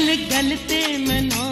गल गल पे मनो